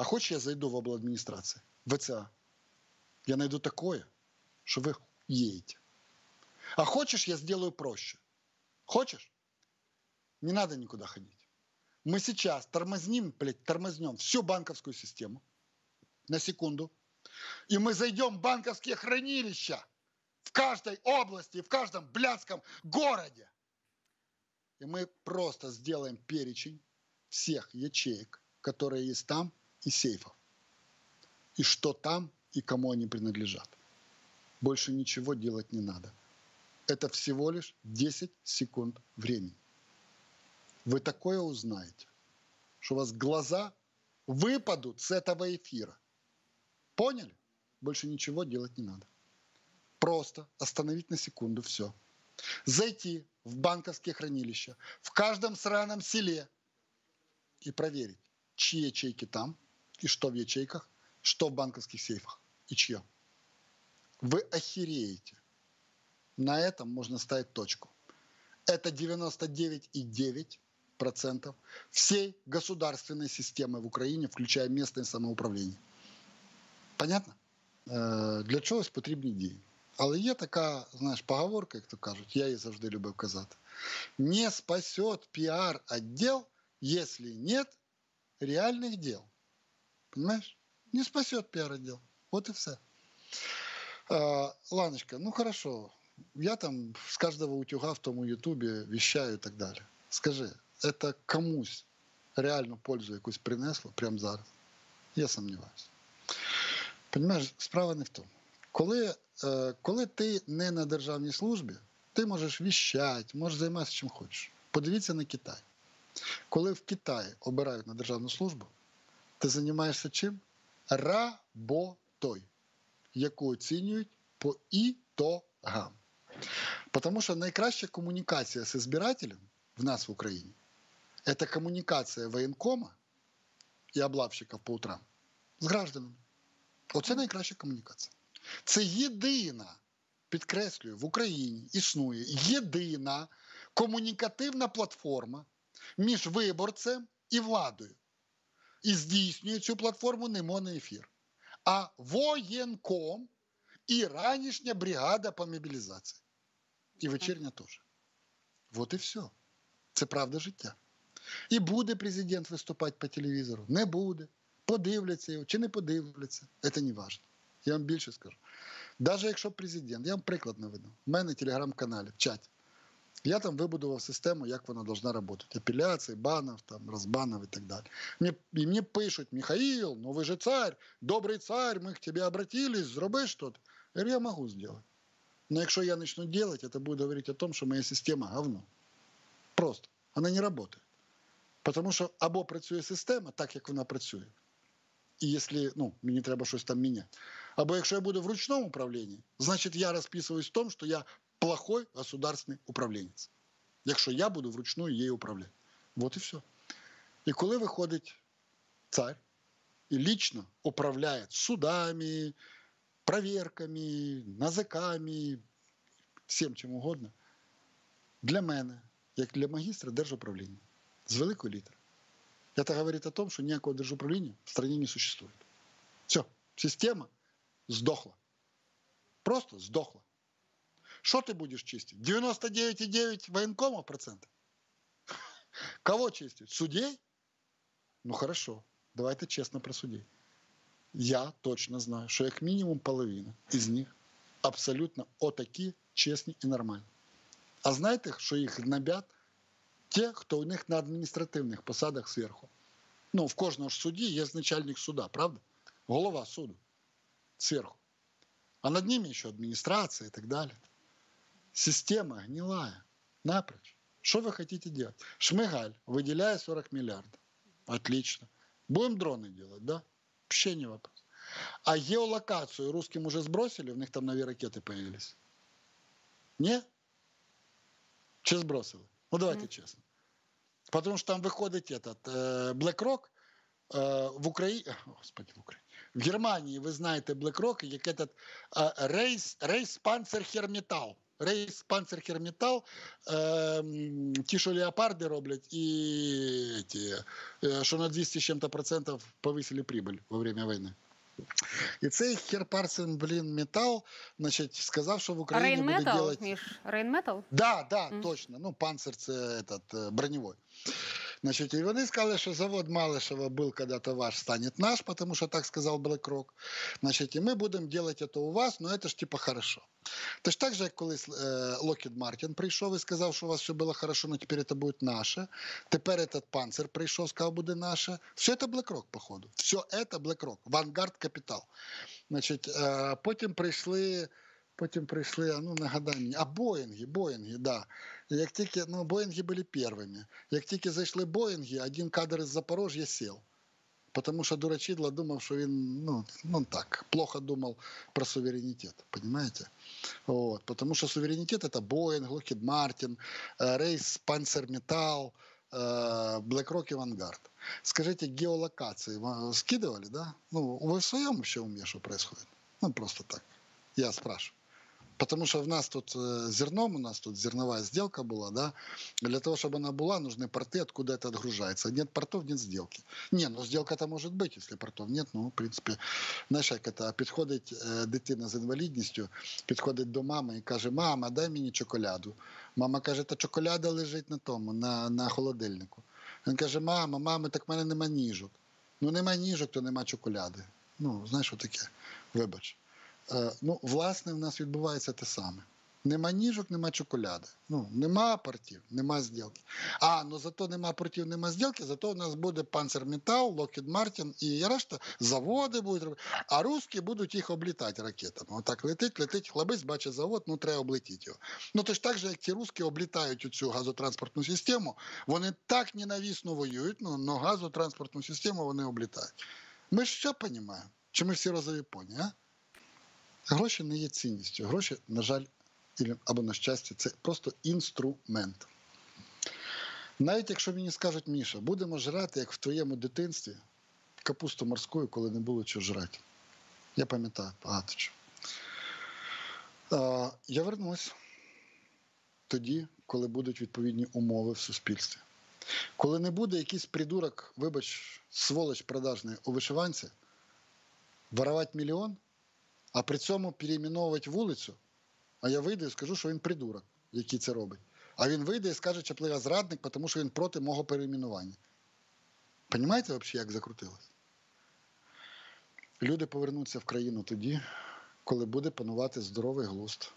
А хочешь, я зайду в обладминистрации, ВЦА? Я найду такое, что вы едете. А хочешь, я сделаю проще? Хочешь? Не надо никуда ходить. Мы сейчас тормознем всю банковскую систему на секунду, и мы зайдем в банковские хранилища в каждой области, в каждом блядском городе. И мы просто сделаем перечень всех ячеек, которые есть там, и сейфов. И что там, и кому они принадлежат. Больше ничего делать не надо. Это всего лишь 10 секунд времени. Вы такое узнаете, что у вас глаза выпадут с этого эфира. Поняли? Больше ничего делать не надо. Просто остановить на секунду все. Зайти в банковские хранилища в каждом сраном селе и проверить, чьи ячейки там, и что в ячейках, что в банковских сейфах, и чье. Вы охереете. На этом можно ставить точку. Это 99,9% всей государственной системы в Украине, включая местное самоуправление. Понятно? Для чогось потрібні дії. Але є така, знаєш, поговорка, як то кажуть, я її завжди любив казати. Не спасет пиар-отдел, если нет реальных дел. Понимаешь? Не спасет пиар-отдел. Вот и все. Ланочка, ну хорошо. Я там с каждого утюга в том ютубе вещаю и так далее. Скажи, это комусь реальну пользу якусь принесло прямо зараз? Я сомневаюсь. Понимаешь, справа не в тому. Коли ти не на державній службі, ти можеш віщати, можеш займатися чим хочеш. Подивіться на Китай. Коли в Китаї обирають на державну службу, ти займаєшся чим? Работой, яку оцінюють по ітогам. Потому що найкраща комунікація з избирателем в нас в Україні – це комунікація воєнкома і облавщиків по утрам з гражданами. Оце найкраща комунікація. Це єдина, підкреслюю, в Україні існує єдина комунікативна платформа між виборцем і владою. І здійснює цю платформу не моноефір, а воєнком і ранішня бригада по мобілізації. І вечірня теж. От і все. Це правда життя. І буде президент виступати по телевізору? Не буде. Подивляться його чи не подивляться? Це не важливо. Я вам більше скажу. Навіть якщо президент, я вам приклад наведу. У мене в телеграм-каналі, в чаті. Я там вибудував систему, як вона повинна працювати. Апеляції, банів, там, розбанів і так далі. І мені пишуть: Михаїл, ну ви же цар, добрий цар, ми к тебе обратились, зроби щось. Я говорю, я можу зробити. Но якщо я почну робити, це буде говорити о том, що моя система говно. Просто. Вона не працює. Тому що або працює система так, як вона працює, і якщо, ну, мені треба щось там міняти. Або якщо я буду в ручному управлінні, значить я розписуюсь в тому, що я плохой государственний управлінець. Якщо я буду вручну її управляти. От і все. І коли виходить цар і лично управляє судами, перевірками, НАЗКами, всім чим угодно, для мене, як для магістра держуправління, з великої літери. Это говорит о том, что никакого держуправления в стране не существует. Все, система сдохла. Просто сдохла. Что ты будешь чистить? 99,9 военкомов процентов? Кого чистить? Судей? Ну хорошо, давайте честно про судей. Я точно знаю, что как минимум половина из них абсолютно отакі, честные и нормальные. А знаете, что их гнобят? Те, хто у них на адміністративних посадах зверху. Ну, в кожного ж судді є начальник суда, правда? Голова суду зверху. А над ними ще адміністрація і так далі. Система гнилая, напрочь. Що ви хочете делать? Шмигаль виділяє 40 мільярдів. Отлично. Будемо дрони делать, да? Вообще не вопрос. А геолокацію русским уже сбросили? У них там нові ракети появились? Ні? Чи сбросили? Ну, давайте честно. Потому что там выходит этот BlackRock в Украине. Господи, в Украине. В Германии, вы знаете, BlackRock, как этот Reihnmetall. рейс-панцер Херметал, ті, що леопарди роблять, і ті, що на 200 з чим-то процентів повисили прибуль во время війни. І цей херпарсен, блін, метал, значить, сказав, що в Україні буде делать... Reihnmetall, Міш, Reihnmetall? Да, да, точно. Ну, панцер – це этот, броневой. Значить, і вони сказали, що завод Малишева був когда-то ваш, стане наш, тому що так сказав BlackRock. Значить, і ми будемо делать це у вас, ну це ж типа хорошо. Тож так же, як колись Lockheed Martin прийшов і сказав, що у вас все було хорошо, але тепер це буде наше. Тепер цей панцер прийшов, сказав, буде наше. Все це BlackRock, походу. Все це BlackRock. Vanguard Capital. Значить, потім прийшли, а ну нагадай мені, а Боїнги, да. Як тільки, ну, Боїнги були першими. Як тільки зайшли Боїнги, один кадр із Запорожжя сів. Тому що дурачидло думав, що він, ну так, плохо думав про суверенітет, розумієте? От, тому що суверенітет – це Боїнг, Lockheed Martin, Рейс, Панцерметал, BlackRock и Vanguard. Скажите, геолокации скидывали, да? Ну, вы в своем вообще уме, что происходит? Ну, просто так. Я спрашиваю. Потому что у нас тут зерновая сделка была, да, для того, чтобы она была, нужны порты, откуда это отгружается. Нет портов, нет сделки. Не, ну сделка-то может быть, если портов нет, ну, в принципе, знаешь, як это, підходить дитина з інвалідністю, підходить до мами і каже, мама, дай мені чоколяду. Мама каже, та чоколяда лежить на тому, на холодильнику. Він каже, мама, так в мене нема ніжок. Ну, нема ніжок, то нема чоколяди. Ну, знаєш, отаке, вибач. Ну, власне, в нас відбувається те саме. Нема ніжок, нема чоколяди. Ну, нема портів, нема зділки. А, ну зато нема портів, нема зділки, зато у нас буде Панцерметал, Lockheed Martin і решта. Заводи будуть робити. А русські будуть їх облітати ракетами. Отак летить, хлопець бачить завод, ну треба облетіти його. Ну, то ж так же, як ті русські облітають цю газотранспортну систему, вони так ненавісно воюють, ну газотранспортну систему вони облітають. Ми ж що розуміємо? Чи ми всі розові поні, а? Гроші не є цінністю. Гроші, на жаль, або на щастя, це просто інструмент. Навіть якщо мені скажуть, Міша, будемо жрати, як в твоєму дитинстві, капусту морську, коли не було чого жрати. Я пам'ятаю багато чого. Я вернусь тоді, коли будуть відповідні умови в суспільстві. Коли не буде якийсь придурок, вибач, сволоч продажний у вишиванці, воровати мільйон, а при цьому переименовувати вулицю, а я вийду і скажу, що він придурок, який це робить. А він вийде і скаже, чаплива зрадник, тому що він проти мого переименування. Понимаєте взагалі, як закрутилось? Люди повернуться в країну тоді, коли буде панувати здоровий глузд,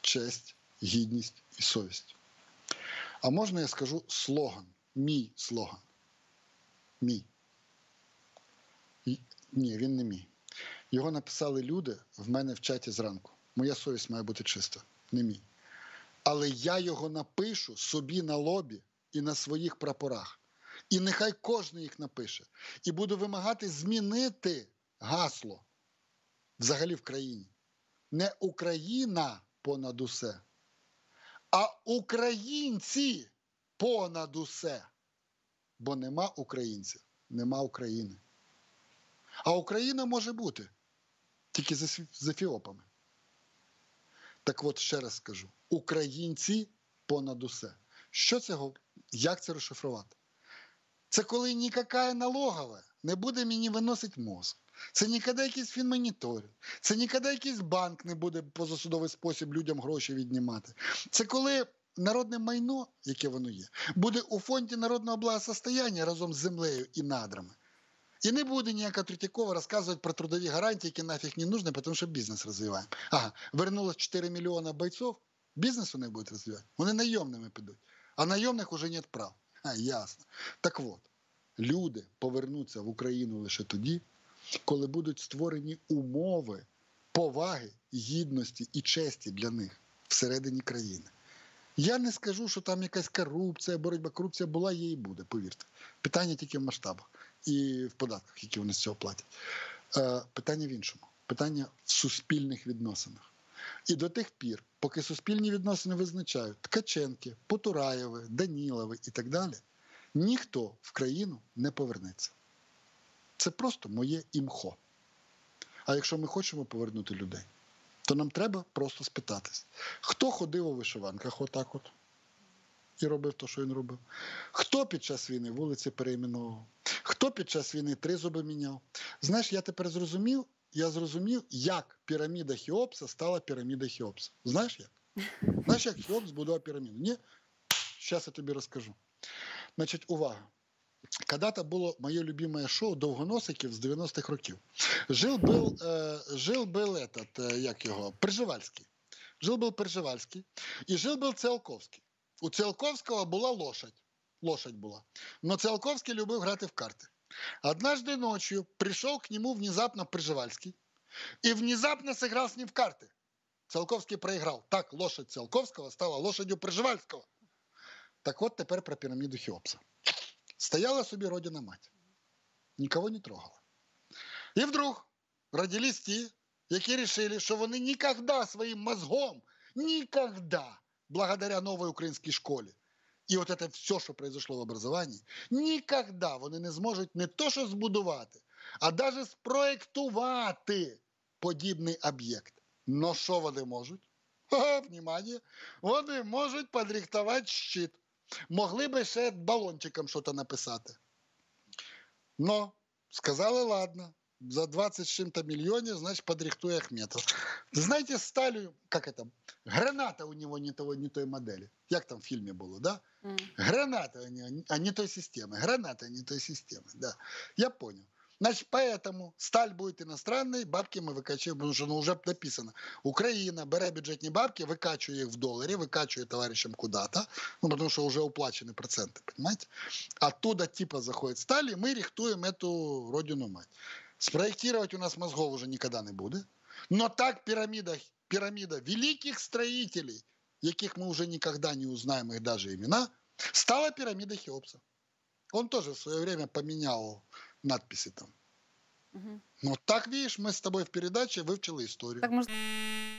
честь, гідність і совість. А можна я скажу слоган, мій слоган? Мій. Ні, він не мій. Його написали люди в мене в чаті зранку. Моя совість має бути чиста, не мій. Але я його напишу собі на лобі і на своїх прапорах. І нехай кожен їх напише. І буду вимагати змінити гасло взагалі в країні. Не Україна понад усе, а українці понад усе. Бо нема українців, нема України. А Україна може бути тільки з ефіопами. Так от ще раз скажу. Українці понад усе. Що це? Як це розшифрувати? Це коли ніяка налогова не буде мені виносити мозок. Це ніколи якийсь фінмоніторинг. Це ніколи якийсь банк не буде позасудовий спосіб людям гроші віднімати. Це коли народне майно, яке воно є, буде у фонді народного благосостояння разом з землею і надрами. І не буде ніяка Третьякова розказувати про трудові гарантії, які нафіг не нужні, тому що бізнес розвиваємо. Ага, вернулось 4 мільйона бойців, бізнес у них буде розвивати. Вони найомними підуть. А найомних вже нет прав. А, ясно. Так от, люди повернуться в Україну лише тоді, коли будуть створені умови поваги, гідності і честі для них всередині країни. Я не скажу, що там якась корупція, боротьба корупція була, є і буде, повірте. Питання тільки в масштабах і в податках, які вони з цього платять. Питання в іншому. Питання в суспільних відносинах. І до тих пір, поки суспільні відносини визначають Ткаченки, Потураєви, Данілови і так далі, ніхто в країну не повернеться. Це просто моє імхо. А якщо ми хочемо повернути людей, то нам треба просто спитатись, хто ходив у вишиванках отак от і робив те, що він робив, хто під час війни вулиці перейменував, хто під час війни тризуби міняв. Знаєш, я тепер зрозумів, як піраміда Хеопса стала піраміда Хеопса. Знаєш як? Знаєш, як Хеопс будував піраміду? Ні? Зараз я тобі розкажу. Значить, увага. Когда-то было мое любимое шоу «Довгоносиків» с 90-х років. Жил был Пржевальский, и жил был Циолковский. У Циолковского была лошадь была. Но Циолковский любил играть в карты. Однажды ночью пришел к нему внезапно Пржевальский и внезапно сыграл с ним в карты. Циолковский проиграл. Так лошадь Циолковского стала лошадью Пржевальского. Так вот теперь про пирамиду Хеопса. Стояла себе Родина-мать, никого не трогала. И вдруг родились те, которые решили, что они никогда своим мозгом, никогда, благодаря новой украинской школе, и вот это все, что произошло в образовании, никогда они не смогут не то, что сбудувати, а даже спроектувати подобный объект. Но что они могут? Внимание, они могут подрихтовать щит. Могли би ще балончиком щось написати. Но сказали, ладно, за 20 з чим-то мільйонів, значить, подрихтує Ахметов. Знаєте, Сталю, як це, граната у нього не той моделі. Як там в фільмі було, да? Граната у нього, а не той системи. Граната не той системи, да. Я понял. Значит, поэтому сталь будет иностранной, бабки мы выкачиваем, потому что ну, уже написано. Украина, бере бюджетные бабки, выкачивает их в долларе, выкачивает товарищам куда-то, ну, потому что уже уплачены проценты, понимаете? Оттуда типа заходит сталь, и мы рихтуем эту родину-мать. Спроектировать у нас мозгов уже никогда не будет. Но так пирамида великих строителей, яких мы уже никогда не узнаем их даже имена, стала пирамидой Хеопса. Он тоже в свое время поменял надписи там. Угу. Ну, так, видишь, мы с тобой в передаче выучили историю. Так, может...